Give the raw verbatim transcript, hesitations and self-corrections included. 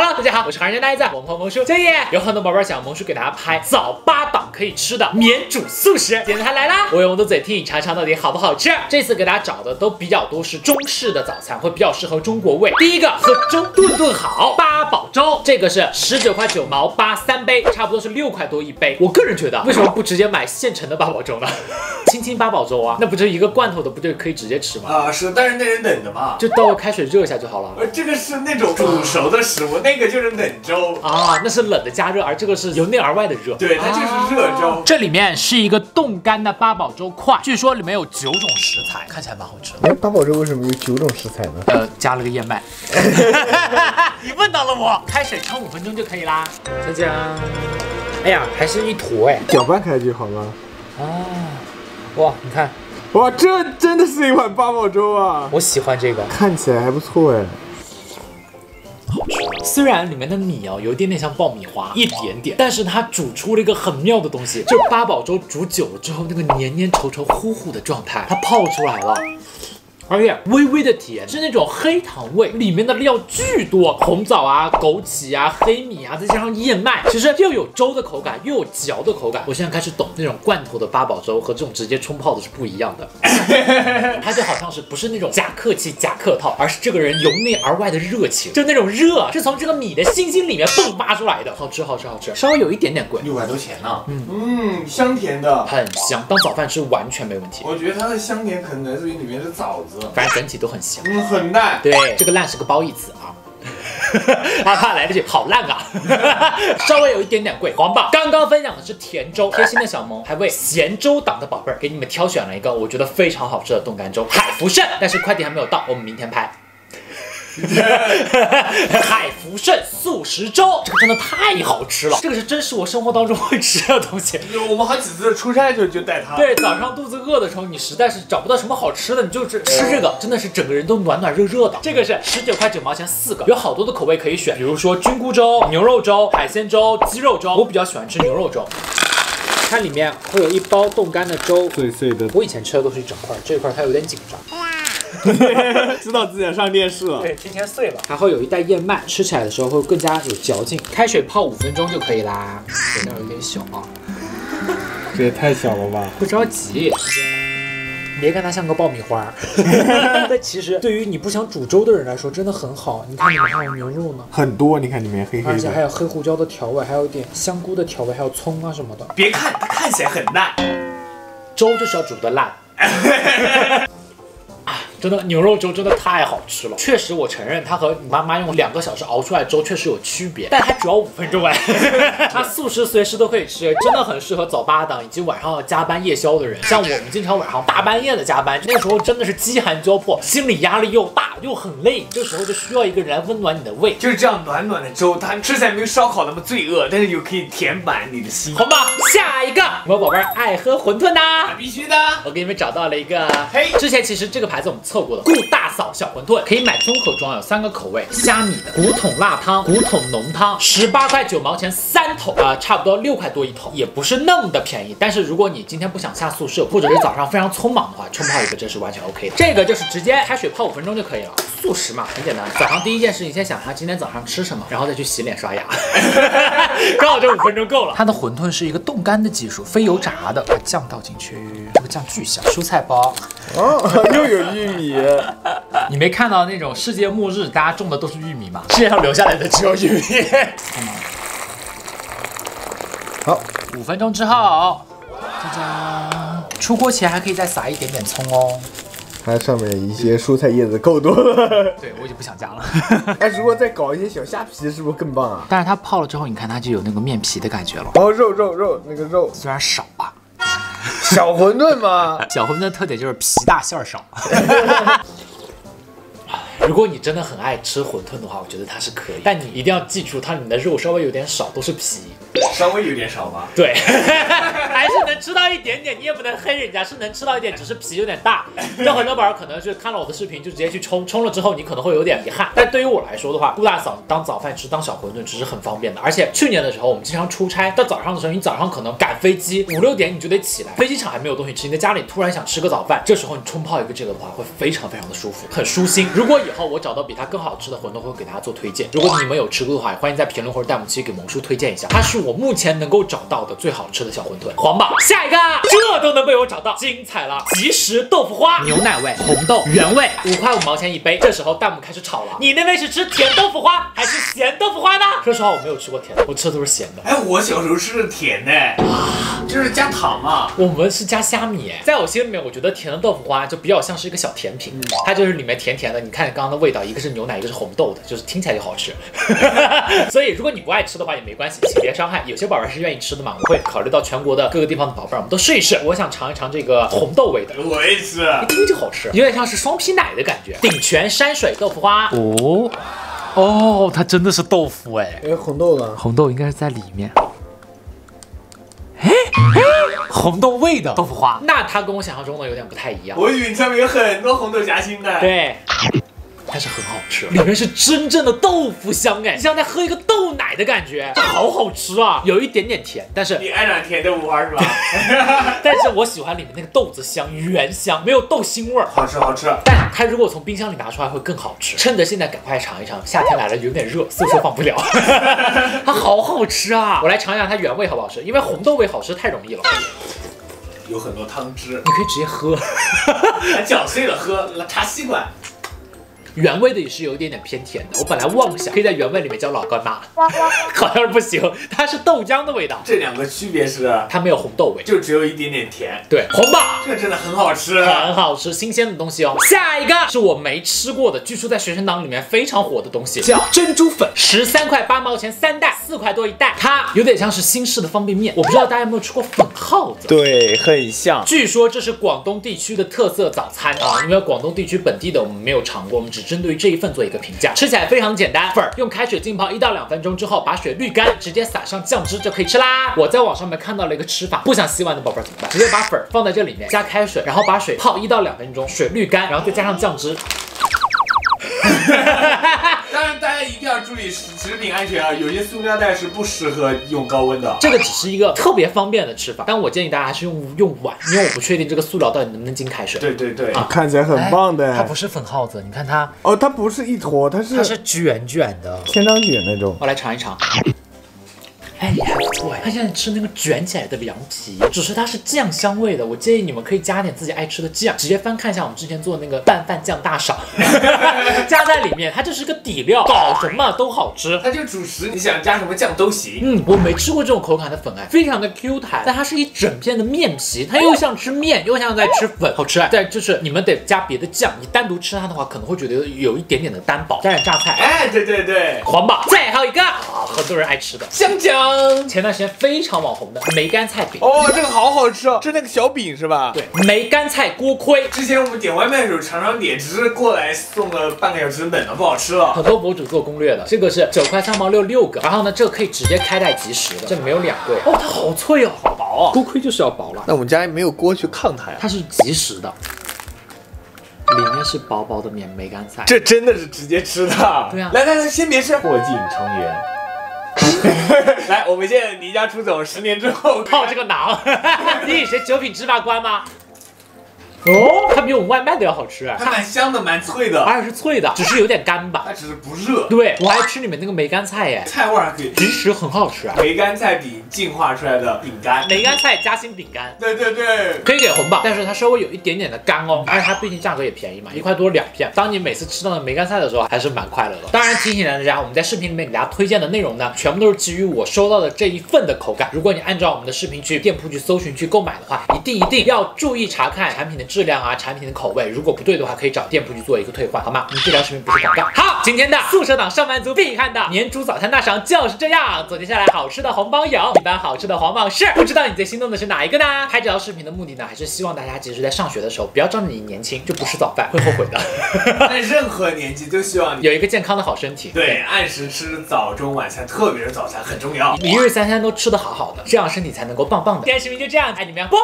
Hello， 大家好，我是韩人呆子，我们萌叔。这夜有很多宝贝想萌叔给大家拍早八档可以吃的免煮素食，今天他来啦！我用我的嘴替你尝尝到底好不好吃。这次给大家找的都比较多是中式的早餐，会比较适合中国胃。第一个和粥炖炖好八宝粥，这个是十九块九毛八三杯，差不多是六块多一杯。我个人觉得，为什么不直接买现成的八宝粥呢？亲亲八宝粥啊，那不就一个罐头的，不就可以直接吃吗？啊，是，但是那是冷的嘛，就倒开水热一下就好了。呃，这个是那种煮熟的食物。那个就是冷粥啊，那是冷的加热，而这个是由内而外的热，对，它就是热粥。啊、这里面是一个冻干的八宝粥块，据说里面有九种食材，看起来蛮好吃的。哎，八宝粥为什么有九种食材呢？呃，加了个燕麦。你问到了我，开水焯五分钟就可以啦。再见。哎呀，还是一坨哎，搅拌开就好了。啊，哇，你看，哇，这真的是一碗八宝粥啊！我喜欢这个，看起来还不错哎。 好吃，虽然里面的米哦有一点点像爆米花，一点点，但是它煮出了一个很妙的东西，就八宝粥煮久了之后那个黏黏稠稠糊糊的状态，它泡出来了。 而且微微的甜，是那种黑糖味，里面的料巨多，红枣啊、枸杞啊、黑米啊，再加上燕麦，其实又有粥的口感，又有嚼的口感。我现在开始懂那种罐头的八宝粥和这种直接冲泡的是不一样的，它就好像是不是那种假客气、假客套，而是这个人由内而外的热情，就那种热是从这个米的心心里面迸发出来的，好吃，好吃，好吃，稍微有一点点贵，六块多钱呢、啊，嗯嗯，香甜的，很香，当早饭吃完全没问题。我觉得它的香甜可能来自于里面的枣子。 反正整体都很香，嗯，很烂。对，这个烂是个褒义词啊。阿爸来了句好烂啊，稍微有一点点贵。黄榜刚刚分享的是甜粥，贴心的小萌还为咸粥党的宝贝儿给你们挑选了一个我觉得非常好吃的冻干粥——海福盛，但是快递还没有到，我们明天拍。 海福盛素食粥，这个真的太好吃了，这个是真是我生活当中会吃的东西。我们好几次出差就就带它。对，早上肚子饿的时候，你实在是找不到什么好吃的，你就是吃这个，真的是整个人都暖暖热热的。这个是十九块九毛钱四个，有好多的口味可以选，比如说菌菇粥、牛肉粥、海鲜粥、鸡肉粥，我比较喜欢吃牛肉粥。 它里面会有一包冻干的粥，碎碎的。我以前吃的都是一整块，这块它有点紧张。知道自己上电视了。对，今天碎了。还会有一袋燕麦，吃起来的时候会更加有嚼劲。开水泡五分钟就可以啦。水量有点小啊，这也太小了吧？不着急。 别看它像个爆米花，但其实对于你不想煮粥的人来说，真的很好。你看里面还有牛肉呢，很多。你看里面黑黑的，而且还有黑胡椒的调味，还有一点香菇的调味，还有葱啊什么的。别看它看起来很烂，粥就是要煮的烂。真的牛肉粥真的太好吃了，确实我承认它和你妈妈用两个小时熬出来的粥确实有区别，但它只要五分钟哎，它素食随时都可以吃，真的很适合早八档以及晚上加班夜宵的人。像我们经常晚上大半夜的加班，那个时候真的是饥寒交迫，心理压力又大又很累，这时候就需要一个人来温暖你的胃。就是这样暖暖的粥，它吃起来没有烧烤那么罪恶，但是又可以填满你的心。好吧，下一个，我宝贝儿爱喝馄饨呐，必须的。我给你们找到了一个，嘿，之前其实这个牌子我们。 错过的顾大嫂小馄饨可以买综合装，有三个口味：虾米的、古桶辣汤、古桶浓汤，十八块九毛钱三桶啊、呃，差不多六块多一桶，也不是那么的便宜。但是如果你今天不想下宿舍，或者是早上非常匆忙的话，冲泡一个真是完全 OK 的。这个就是直接开水泡五分钟就可以了。素食嘛，很简单。早上第一件事，你先想一下今天早上吃什么，然后再去洗脸刷牙。刚好这五分钟够了。它的馄饨是一个冻干的技术，非油炸的，把酱倒进去，这个酱巨香。蔬菜包，哦，又有玉米。 你你没看到那种世界末日，大家种的都是玉米吗？世界上留下来的只有玉米。好，五分钟之后，大家出锅前还可以再撒一点点葱哦。它上面一些蔬菜叶子够多了。对，我已经不想加了。哎，如果再搞一些小虾皮，是不是更棒啊？但是它泡了之后，你看它就有那个面皮的感觉了。哦，肉肉肉，那个肉虽然少啊。 小馄饨吗？小馄饨的特点就是皮大馅儿少。如果你真的很爱吃馄饨的话，我觉得它是可以，但你一定要记住，它里面的肉稍微有点少，都是皮。稍微有点少吧。对，还是能吃到一点点，你也不能黑人家，是能吃到一点，只是皮有点大。这很多宝可能是看了我的视频就直接去冲，冲了之后你可能会有点遗憾。但对于我来说的话，顾大嫂当早饭吃，当小馄饨吃是很方便的。而且去年的时候我们经常出差，到早上的时候你早上可能赶飞机，五六点你就得起来，飞机场还没有东西吃，你在家里突然想吃个早饭，这时候你冲泡一个这个的话，会非常非常的舒服，很舒心。如果以后我找到比它更好吃的馄饨，会给大家做推荐。如果你们有吃过的话，欢迎在评论或者弹幕区给萌叔推荐一下，它是我目前能够找到的最好吃的小馄饨。皇榜下一个，这都能被我找到，精彩了！即食豆腐花，牛奶味、红豆、原味，五块五毛钱一杯。这时候弹幕开始吵了，你那边是吃甜豆腐花还是咸豆腐花呢？说实话，我没有吃过甜的，我吃的都是咸的。哎，我小时候吃的甜的、欸，啊，就是加糖嘛。我们是加虾米、欸，在我心里面，我觉得甜的豆腐花就比较像是一个小甜品，嗯、它就是里面甜甜的。你看刚刚的味道，一个是牛奶，一个是红豆的，就是听起来就好吃。所以如果你不爱吃的话也没关系，请别伤害。有些宝贝是愿意吃的嘛，我会考虑到全国的各个地方的宝贝，我们都试一试。我想尝一尝这个红豆味的，我也是，一听就好吃，有点像是双皮奶的感觉。鼎泉山水豆腐花，哦哦，它真的是豆腐哎，哎，红豆呢？红豆应该是在里面。哎哎。红豆味的豆腐花，那它跟我想象中的有点不太一样。我以为你上面有很多红豆夹心的。对。但是很好吃，里面是真正的豆腐香哎，你像在喝一个豆奶的感觉，这好好吃啊，有一点点甜，但是你爱上甜豆腐花是吧？但是我喜欢里面那个豆子香，原香，没有豆腥味儿，好吃好吃。但它如果从冰箱里拿出来会更好吃，趁着现在赶快尝一尝，夏天来了有点热，宿舍放不了。它好好吃啊，我来尝一下它原味好不好吃，因为红豆味好吃太容易了。有很多汤汁，你可以直接喝，还搅碎了喝，插吸管。原味的也是有一点点偏甜的，我本来妄想可以在原味里面叫老干妈，好像是不行，它是豆浆的味道。这两个区别是，它没有红豆味，就只有一点点甜。对，红吧，这真的很好吃，很好吃，新鲜的东西哦。下一个是我没吃过的，据说在学生党里面非常火的东西，叫珍珠粉，十三块八毛钱三袋，四块多一袋，它有点像是新式的方便面。我不知道大家有没有吃过粉耗子？对，很像。据说这是广东地区的特色早餐啊，因为广东地区本地的我们没有尝过，我们只针对于这一份做一个评价，吃起来非常简单。粉用开水浸泡一到两分钟之后，把水滤干，直接撒上酱汁就可以吃啦。我在网上面看到了一个吃法，不想洗碗的宝贝怎么办？直接把粉放在这里面，加开水，然后把水泡一到两分钟，水滤干，然后再加上酱汁。当然，大家一定要注意食品安全啊！有些塑料袋是不适合用高温的。这个只是一个特别方便的吃法，但我建议大家还是用用碗，因为我不确定这个塑料到底能不能进开水。对对对，啊、看起来很棒的、哎。它不是粉耗子，你看它哦，它不是一坨，它是它是卷卷的，千张卷那种。我来尝一尝。哎，也还不错哎。他现在吃那个卷起来的凉皮，只是它是酱香味的。我建议你们可以加点自己爱吃的酱，直接翻看一下我们之前做的那个拌饭酱大赏，加在里面，它就是个底料，搞什么都好吃。它就主食，你想加什么酱都行。嗯，我没吃过这种口感的粉哎，非常的 Q 弹，但它是一整片的面皮，它又像吃面，又像在吃粉，好吃哎。但就是你们得加别的酱，你单独吃它的话，可能会觉得有一点点的单薄。加点榨菜，哎，对对对，皇榜。再还有一个，很多人爱吃的香蕉。前段时间非常网红的梅干菜饼哦，这个好好吃哦，是那个小饼是吧？对，梅干菜锅盔。之前我们点外卖的时候，常常点只过来送了半个小时，冷了不好吃了。很多博主做攻略的，这个是九块三毛六六个，然后呢，这个可以直接开袋即食的，这没有两个哦，它好脆哦，好薄哦，锅盔就是要薄了。那我们家没有锅去炕它呀，它是即食的。里面是薄薄的棉梅干菜，这真的是直接吃的。对啊，来来来，先别吃，破镜重圆。来，我们现在离家出走，十年之后靠这个囊。你以谁九品芝麻官吗？哦，它比我们外卖的要好吃，它蛮香的，蛮脆的，而且是脆的，只是有点干吧，它只是不热。对，我还吃里面那个梅干菜耶，菜味还可以，其实很好吃啊。梅干菜饼进化出来的饼干，梅干菜夹心饼干，对对对，可以给红吧，但是它稍微有一点点的干哦，而且它毕竟价格也便宜嘛，一块多两片。当你每次吃到的梅干菜的时候，还是蛮快乐的。当然提醒大家，我们在视频里面给大家推荐的内容呢，全部都是基于我收到的这一份的口感。如果你按照我们的视频去店铺去搜寻去购买的话，一定一定要注意查看产品的质量。质量啊、产品的口味，如果不对的话，可以找店铺去做一个退换，好吗？我们这条视频不是广告。好，今天的宿舍党上班族必看的年猪早餐大赏就是这样。走接下来好吃的红包有，一般好吃的黄榜是，不知道你最心动的是哪一个呢？拍这条视频的目的呢，还是希望大家其实在上学的时候，不要仗着你年轻就不吃早饭，会后悔的。在任何年纪都希望你有一个健康的好身体。对，按时吃早中晚餐，特别是早餐很重要。你一日三餐都吃得好好的，这样身体才能够棒棒的。今天视频就这样，爱你们，啵。